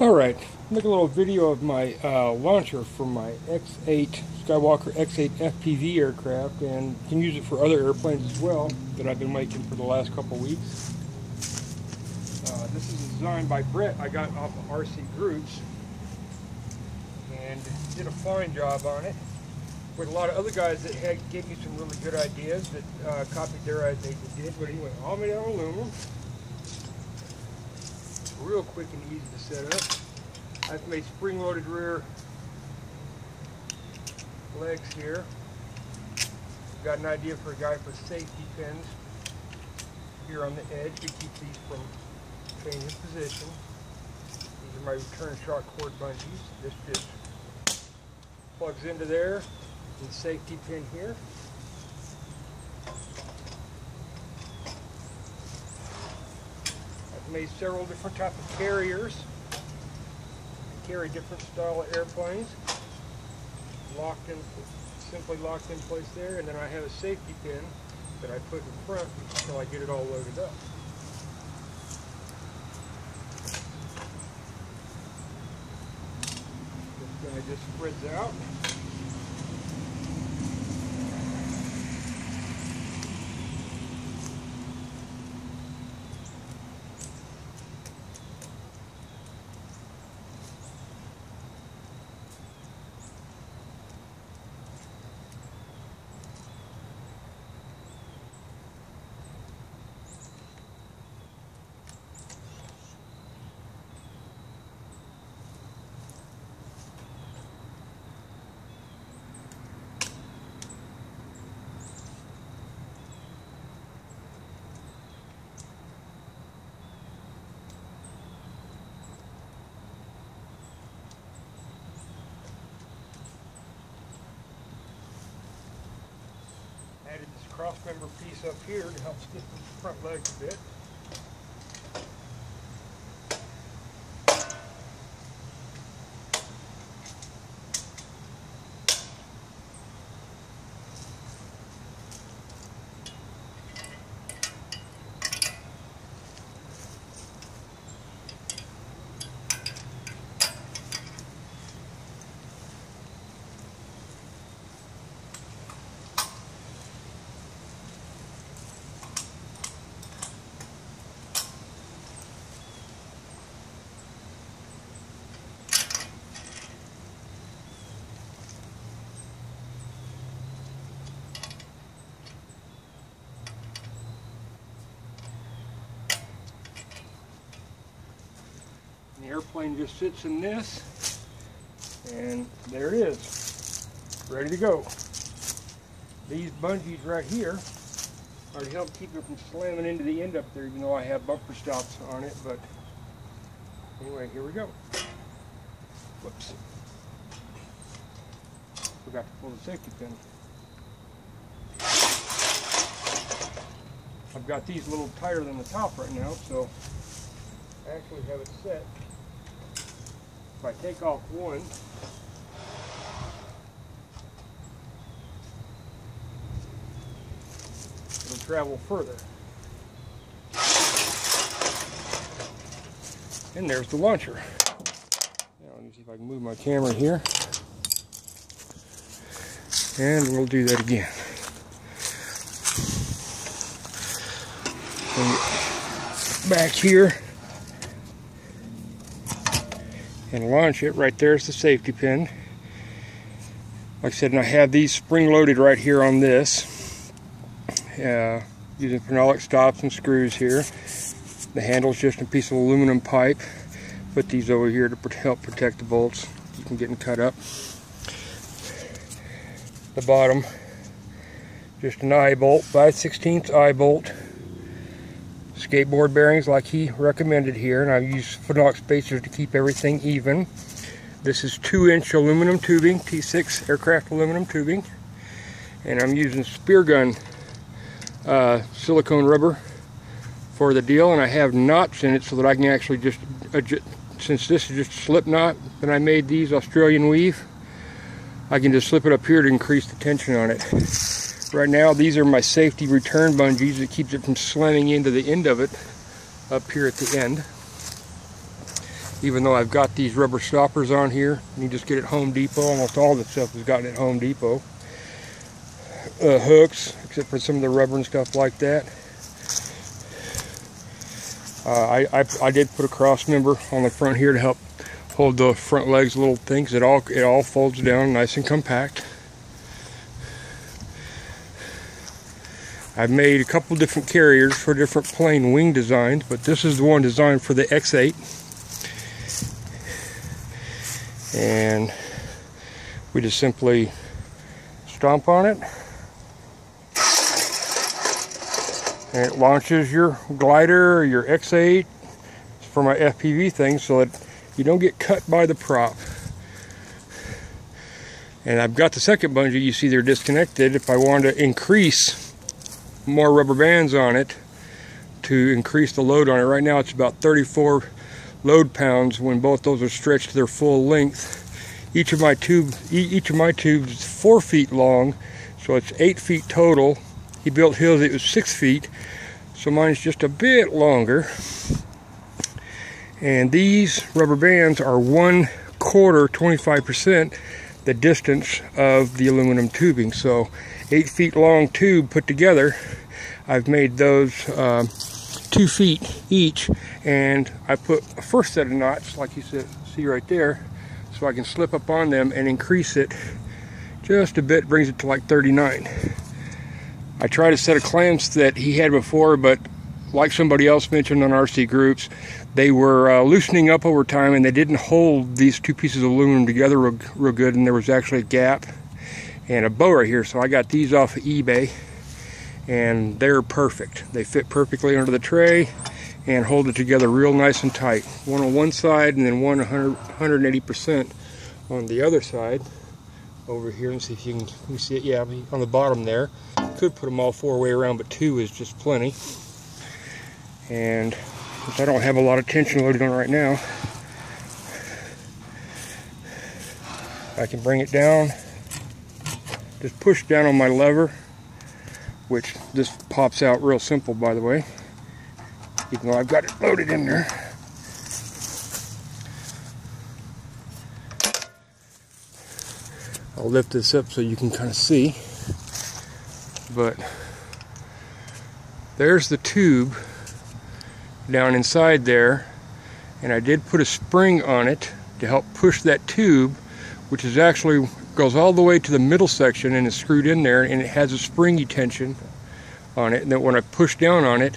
Alright, make a little video of my launcher for my X8 Skywalker X8 FPV aircraft, and you can use it for other airplanes as well that I've been making for the last couple weeks. This is designed by Brett. I got off of RC Groups and did a fine job on it with a lot of other guys that gave me some really good ideas that copied their ideas they did, but he went all made out of aluminum. Real quick and easy to set up. I've made spring-loaded rear legs here. Got an idea for a guy for safety pins here on the edge to keep these from changing position. These are my return shot cord bungees. This just plugs into there, and the safety pin here. Made several different types of carriers. I carry different style of airplanes. Locked in, simply locked in place there, and then I have a safety pin that I put in front until I get it all loaded up. This guy just spreads out. Added this cross-member piece up here to help stiffen the front legs a bit. Airplane just sits in this, and there it is, ready to go. These bungees right here are to help keep it from slamming into the end up there, even though I have bumper stops on it, but anyway, here we go. Whoops. Forgot to pull the safety pin. I've got these a little tighter than the top right now, so I actually have it set. If I take off one, it'll travel further. And there's the launcher. Now, let me see if I can move my camera here. And we'll do that again. Back here. And launch it. Right there's the safety pin. Like I said, and I have these spring-loaded right here on this, using phenolic stops and screws here. The handle's just a piece of aluminum pipe. Put these over here to help protect the bolts. You can get them cut up. The bottom, just an eye bolt, 5/16 eye bolt. Skateboard bearings like he recommended here, and I use phenolic spacers to keep everything even. This is 2-inch aluminum tubing, T6 aircraft aluminum tubing, and I'm using spear gun silicone rubber for the deal, and I have knots in it so that I can actually just adjust. Since this is just a slip knot that I made, these Australian weave, I can just slip it up here to increase the tension on it. Right now, these are my safety return bungees that keeps it from slamming into the end of it up here at the end. even though I've got these rubber stoppers on here. You just get it at Home Depot. Almost all the stuff is gotten at Home Depot. Hooks, except for some of the rubber and stuff like that. I did put a cross member on the front here to help hold the front legs, little things. It all folds down nice and compact. I've made a couple different carriers for different plane wing designs, but this is the one designed for the X8. And we just simply stomp on it, and it launches your glider or your X8. It's for my FPV thing so that you don't get cut by the prop. And I've got the second bungee, you see they're disconnected. If I wanted to increase more rubber bands on it to increase the load on it, right now it's about 34 load pounds when both those are stretched to their full length. Each of my tubes is 4 feet long, so it's 8 feet total. He built his, it was 6 feet, so mine's just a bit longer. And these rubber bands are 1/4, 25% the distance of the aluminum tubing. So 8 feet long tube put together, I've made those 2 feet each, and I put a first set of knots, like you see right there, so I can slip up on them and increase it just a bit, brings it to like 39. I tried a set of clamps that he had before, but like somebody else mentioned on RC Groups, they were loosening up over time and they didn't hold these two pieces of aluminum together real good, and there was actually a gap and a bow right here. So I got these off of eBay and they're perfect. They fit perfectly under the tray and hold it together real nice and tight. One on one side and then one 180% on the other side over here. And see if you can see it, yeah, on the bottom there. Could put them all 4 way around, but 2 is just plenty. And since I don't have a lot of tension loaded on it right now, I can bring it down, just push down on my lever, which this pops out real simple, by the way, even though I've got it loaded in there. I'll lift this up so you can kind of see. But there's the tube down inside there, and I did put a spring on it to help push that tube, which is actually goes all the way to the middle section and is screwed in there, and it has a springy tension on it, and then when I push down on it,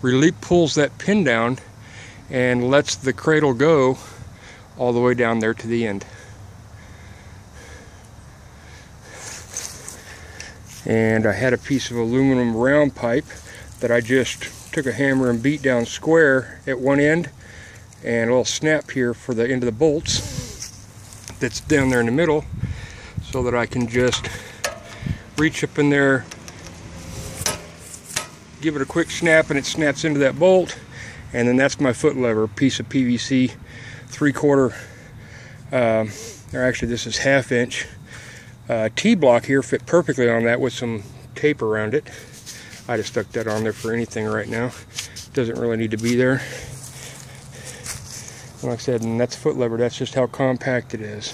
relief pulls that pin down and lets the cradle go all the way down there to the end. And I had a piece of aluminum round pipe that I just took a hammer and beat down square at one end, and a little snap here for the end of the bolts that's down there in the middle, so that I can just reach up in there, give it a quick snap, and it snaps into that bolt. And then that's my foot lever, piece of PVC 3/4, or actually this is 1/2 inch. T-block here fit perfectly on that with some tape around it. I just stuck that on there for anything right now. Doesn't really need to be there. And like I said, and that's foot lever. That's just how compact it is.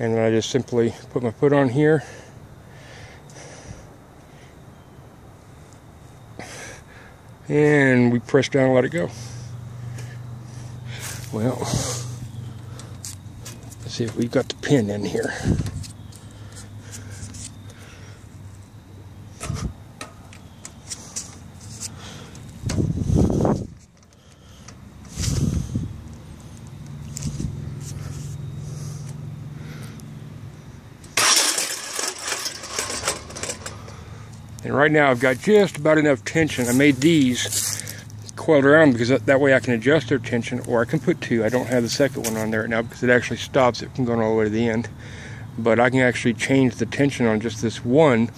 And then I just simply put my foot on here. And we press down and let it go. Well, let's see if we've got the pin in here. And right now I've got just about enough tension. I made these coiled around because that way I can adjust their tension, or I can put 2. I don't have the second one on there right now because it actually stops it from going all the way to the end. But I can actually change the tension on just this one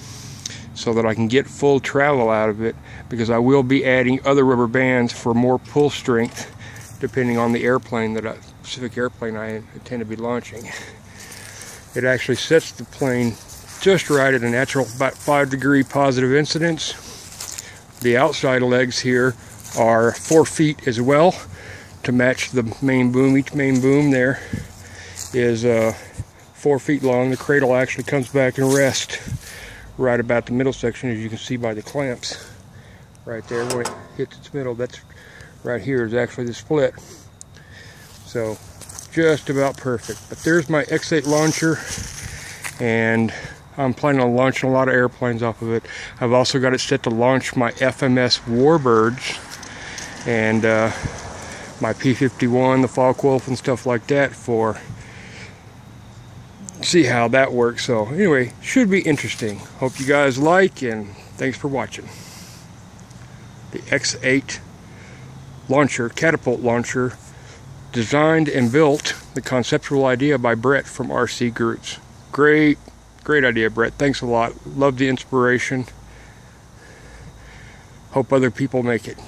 so that I can get full travel out of it, because I will be adding other rubber bands for more pull strength depending on the airplane specific airplane I intend to be launching. It actually sets the plane just right at a natural about 5 degree positive incidence. The outside legs here are 4 feet as well to match the main boom. Each main boom there is 4 feet long. The cradle actually comes back and rests right about the middle section, as you can see by the clamps right there. When it hits its middle, that's right here is actually the split. So just about perfect. But there's my X8 launcher, and I'm planning on launching a lot of airplanes off of it. I've also got it set to launch my FMS Warbirds and my P-51, the Focke-Wulf and stuff like that, for see how that works. So anyway, should be interesting. Hope you guys like, and thanks for watching. The X8 launcher, catapult launcher, designed and built, the conceptual idea by Brett from RC Groups. Great idea, Brett. Thanks a lot. Love the inspiration. Hope other people make it.